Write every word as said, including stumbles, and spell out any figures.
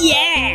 Yeah!